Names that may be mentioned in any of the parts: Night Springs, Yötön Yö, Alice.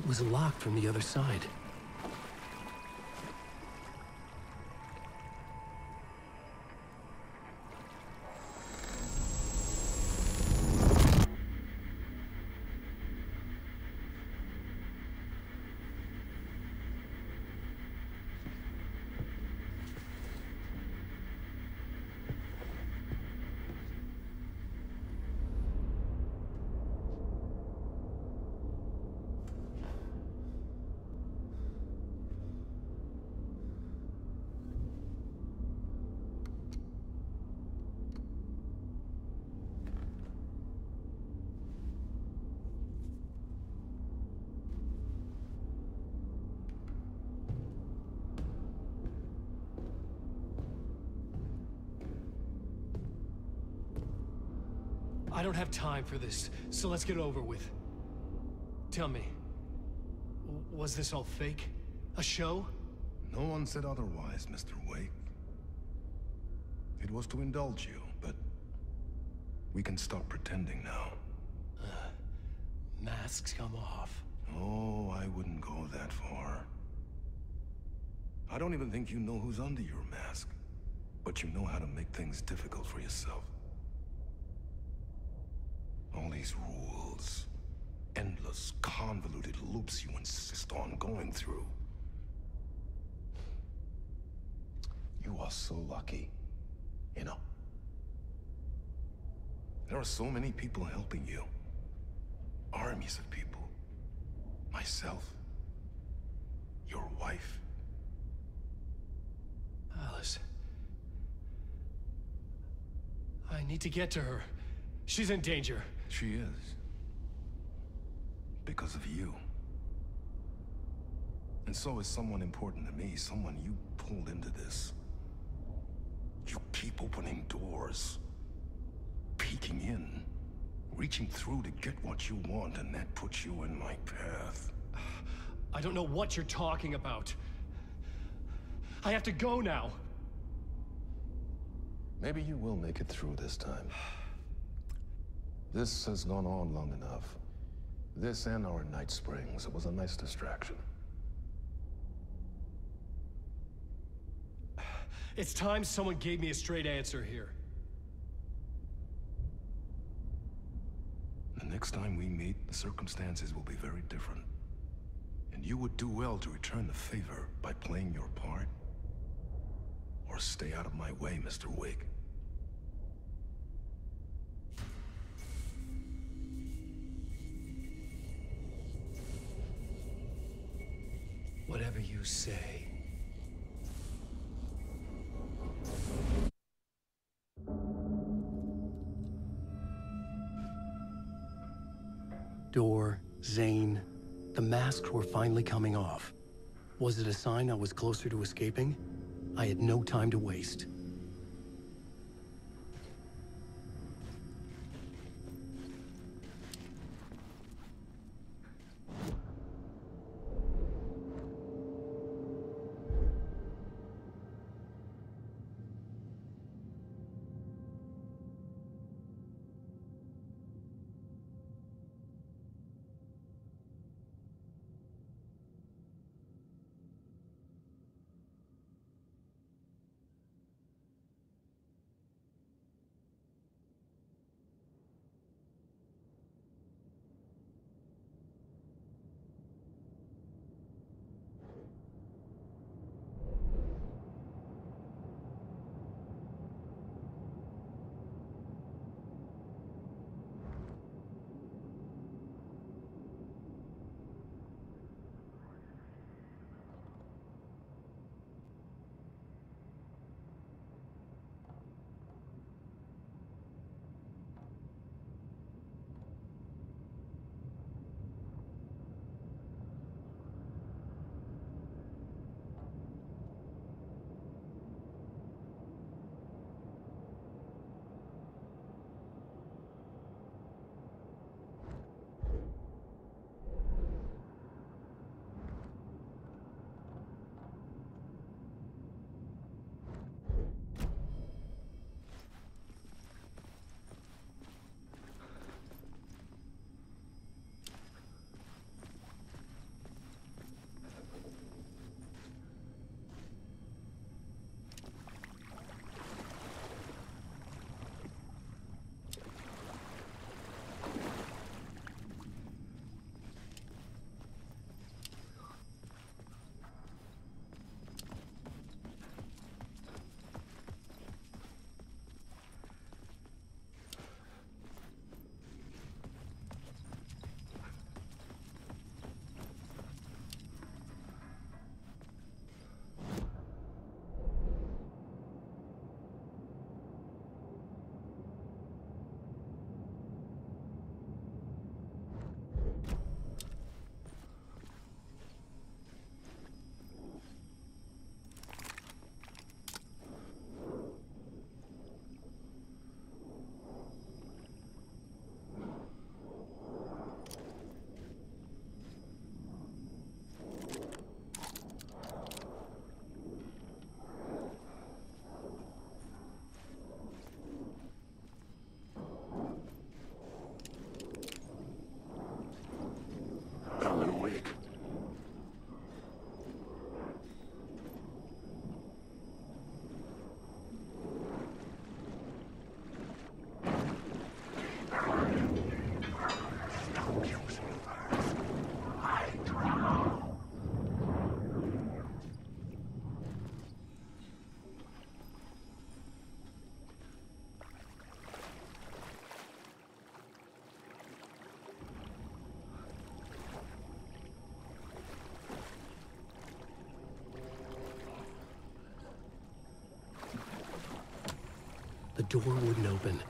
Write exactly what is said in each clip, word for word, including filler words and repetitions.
It was locked from the other side. I don't have time for this, so let's get over with. Tell me, was this all fake? A show? No one said otherwise, Mister Wake. It was to indulge you, but we can stop pretending now. Uh, masks come off. Oh, I wouldn't go that far. I don't even think you know who's under your mask, but you know how to make things difficult for yourself. All these rules, endless, convoluted loops you insist on going through. You are so lucky, you know. There are so many people helping you. Armies of people. Myself. Your wife. Alice. I need to get to her. She's in danger. She is. Because of you. And so is someone important to me, someone you pulled into this. You keep opening doors, peeking in, reaching through to get what you want, and that puts you in my path. I don't know what you're talking about. I have to go now. Maybe you will make it through this time. This has gone on long enough. This and our Night Springs, it was a nice distraction. It's time someone gave me a straight answer here. The next time we meet, the circumstances will be very different. And you would do well to return the favor by playing your part. Or stay out of my way, Mister Wake. Whatever you say. Door, Zane, the masks were finally coming off. Was it a sign I was closer to escaping? I had no time to waste. The door wouldn't open.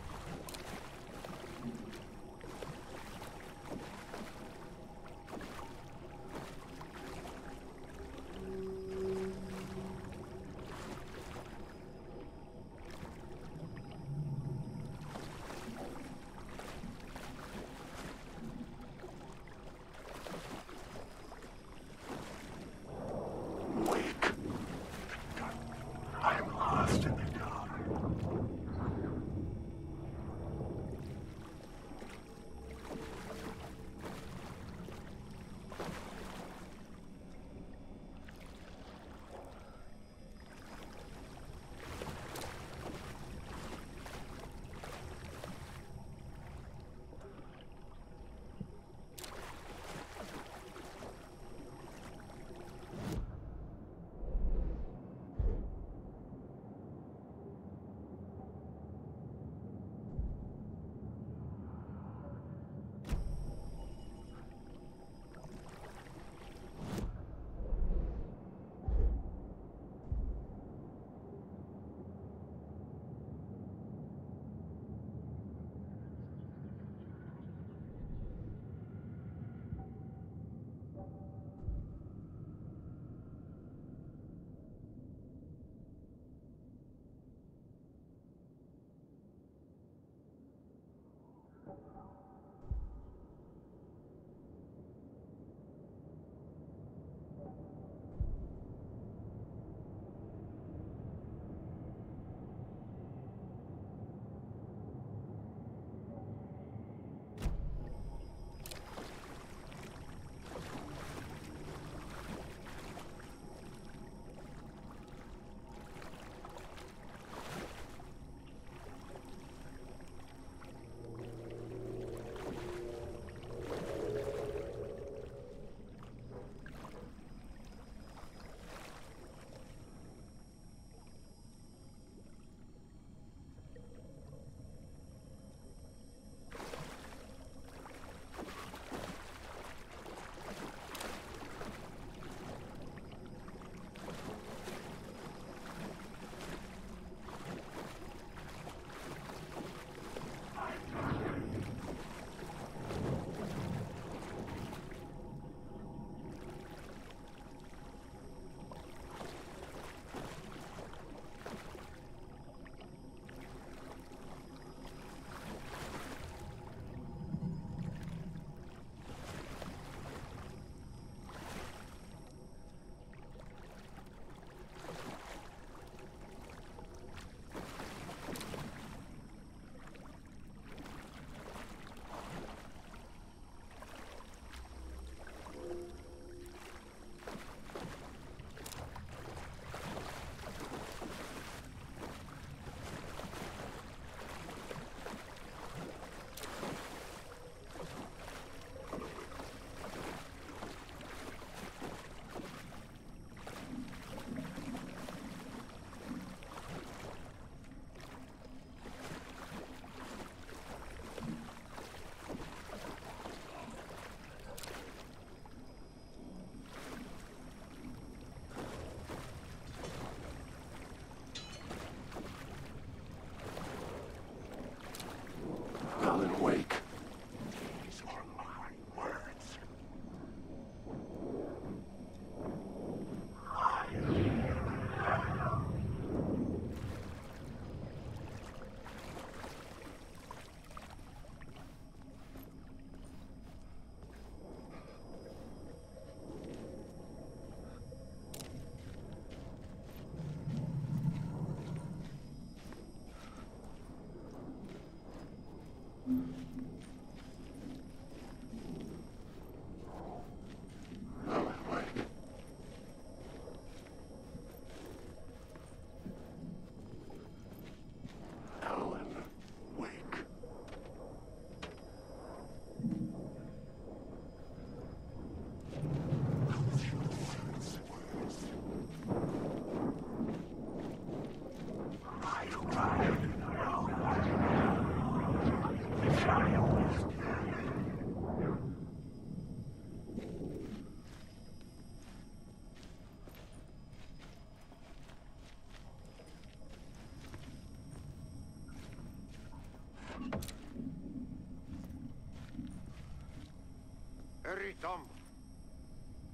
Hurry, Tom.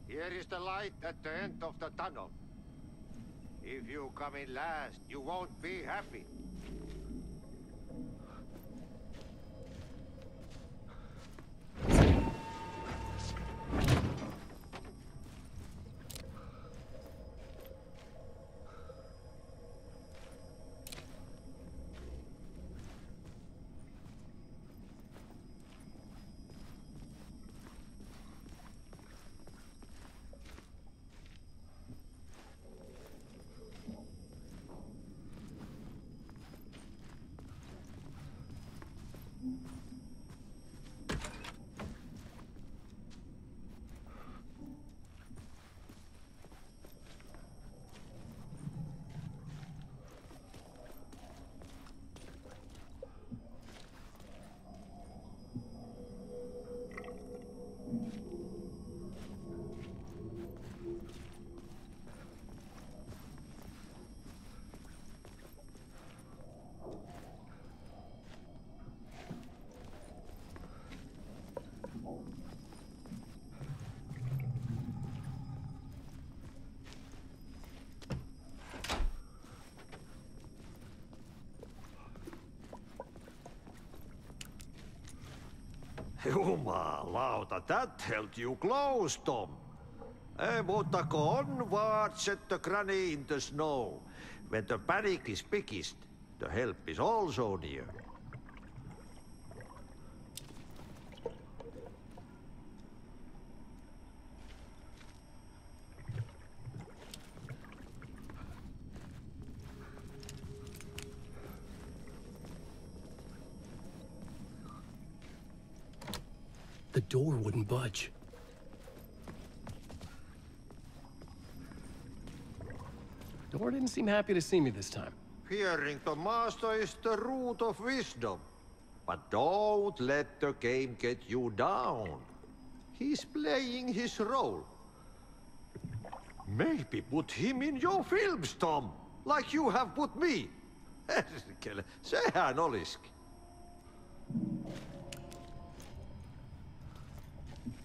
Here is the light at the end of the tunnel. If you come in last, you won't be happy. Jumalauta, that held you close, Tom. Ei muuta kuin onward, set the granny in the snow. When the panic is biggest, the help is also near. The door wouldn't budge. The door didn't seem happy to see me this time. Hearing the master is the root of wisdom. But don't let the game get you down. He's playing his role. Maybe put him in your films, Tom. Like you have put me. Se hän olisikin.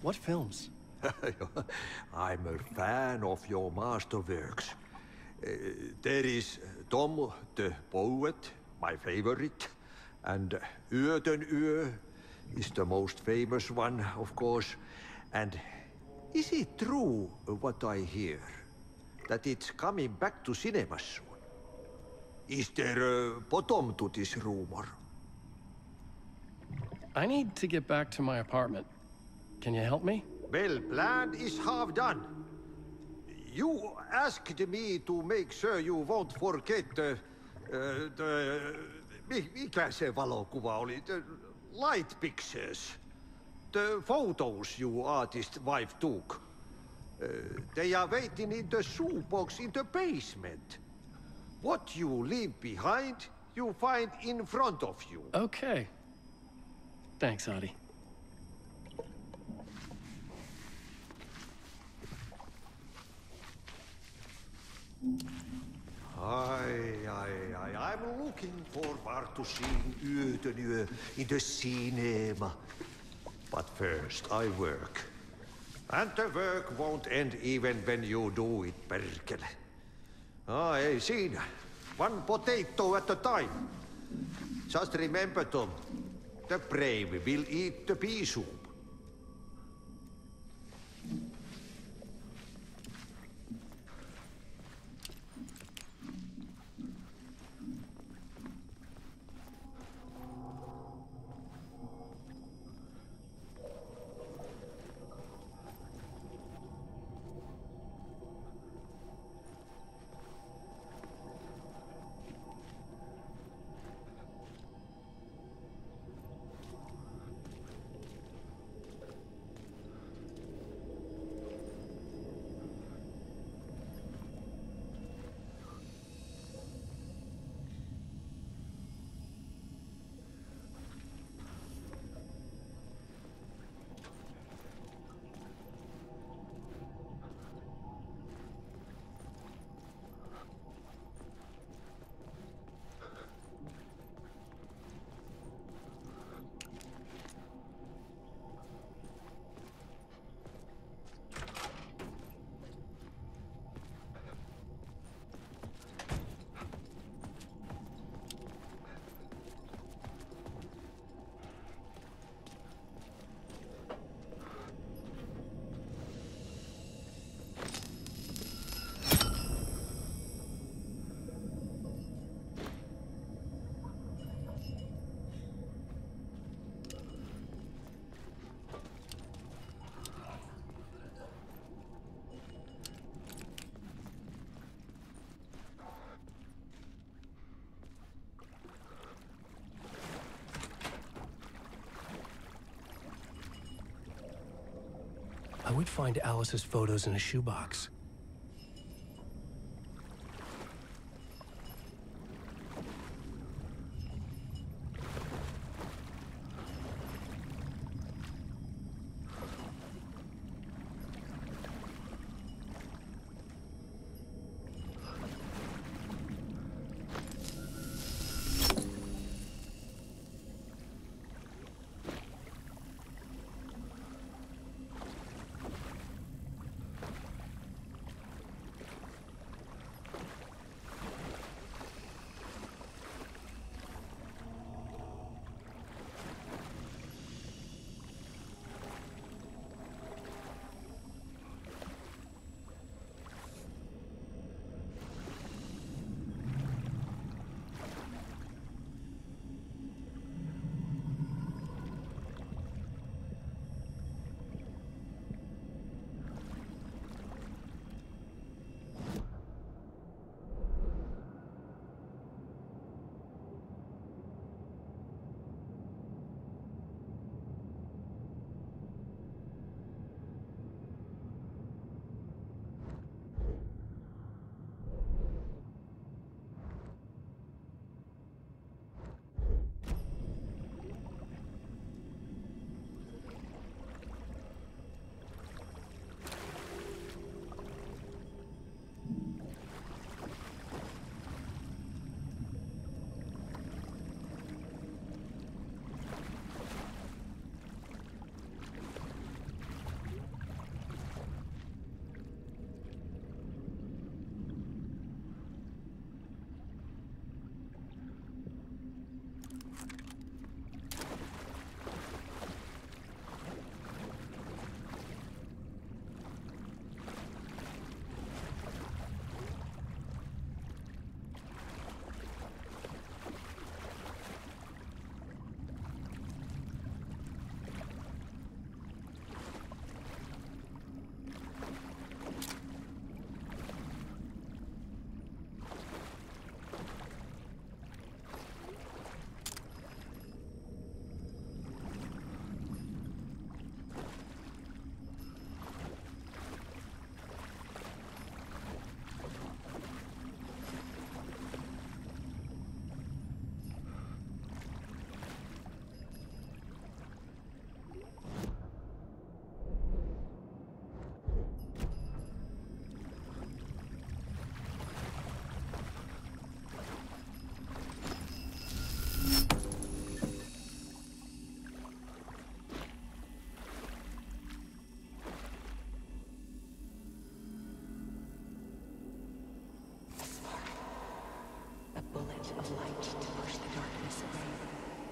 What films? I'm a fan of your masterworks. Uh, there is Tom the Poet, my favorite, and Yötön Yö is the most famous one, of course. And is it true what I hear? That it's coming back to cinema soon? Is there a bottom to this rumor? I need to get back to my apartment. Can you help me? Well, plan is half done. You asked me to make sure you won't forget the... Uh, the... Mikä se valokuva oli? The light pictures. The photos you artist wife took. Uh, they are waiting in the shoebox in the basement. What you leave behind, you find in front of you. Okay. Thanks, Adi. Aye, aye, aye. I'm looking forward to seeing Yötön Yö in the cinema. But first, I work. And the work won't end even when you do it, perkele. Ah, ei siinä. One potato at a time. Just remember, Tom, the brave will eat the pea soup. would find Alice's photos in a shoebox.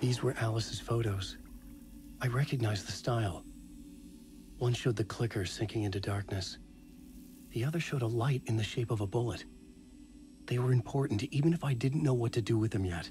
These were Alice's photos. I recognized the style. One showed the clicker sinking into darkness. The other showed a light in the shape of a bullet. They were important, even if I didn't know what to do with them yet.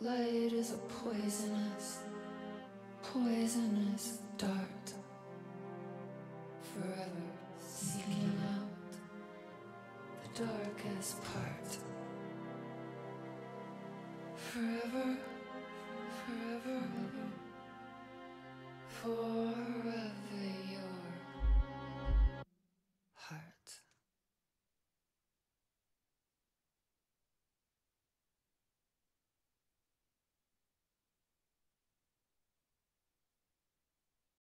Light is a poisonous, poisonous dart, forever seeking out the darkest part. Forever, forever, forever.